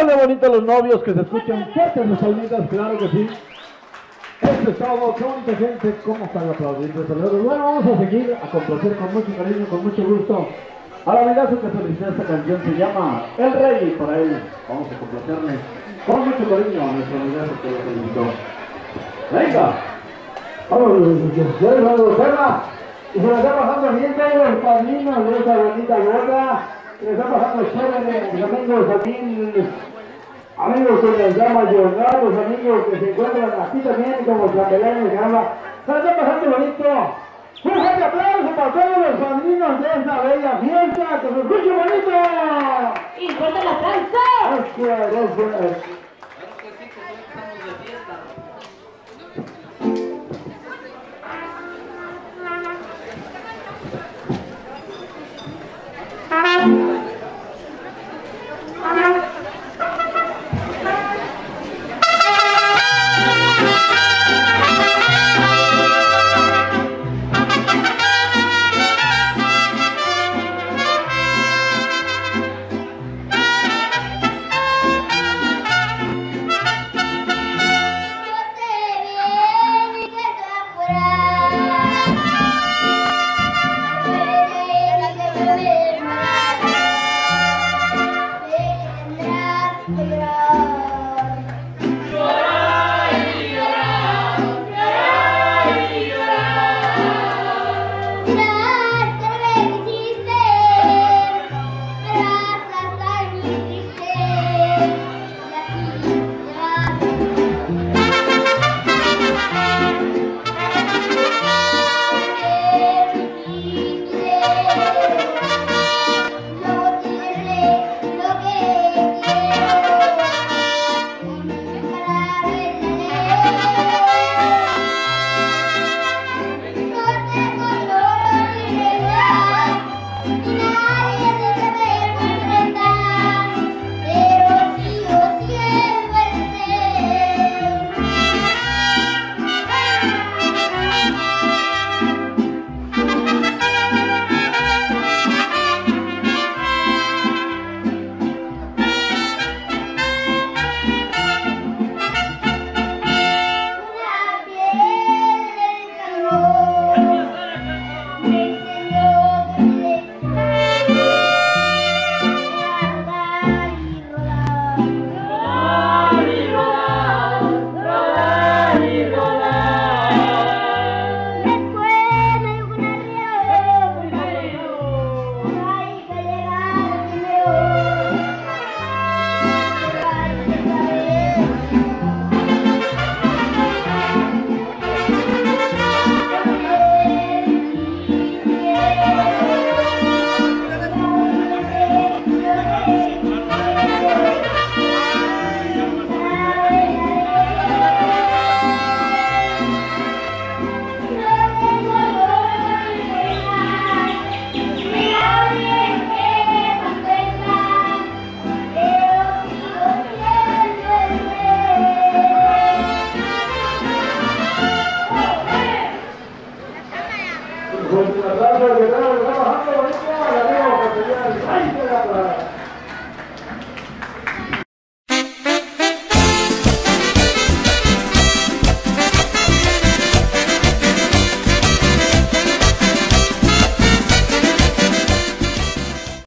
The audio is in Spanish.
Háganle bonito a los novios que se escuchan fuertes sus palmitas, claro que sí. Esto es todo, qué bonita gente, cómo están aplaudiendo. Bueno, vamos a seguir a complacer con mucho cariño, con mucho gusto. Ahora mira su casualidad, esta canción se llama El Rey, para él vamos a complacerle con mucho cariño a nuestro amigazo que lo felicitó. Venga, vamos, venga. Y se nos está pasando bien, los padrinos de esta bonita gorda. Se nos está pasando chévere, mis amigos también, amigos que les llama Jordan, los amigos que se encuentran aquí también, como Chapelán y Gamba. Se nos está pasando bonito. Un fuerte aplauso para todos los padrinos de esta bella fiesta, que se escuche bonito. ¡Y fuerte el aplauso! Gracias, gracias.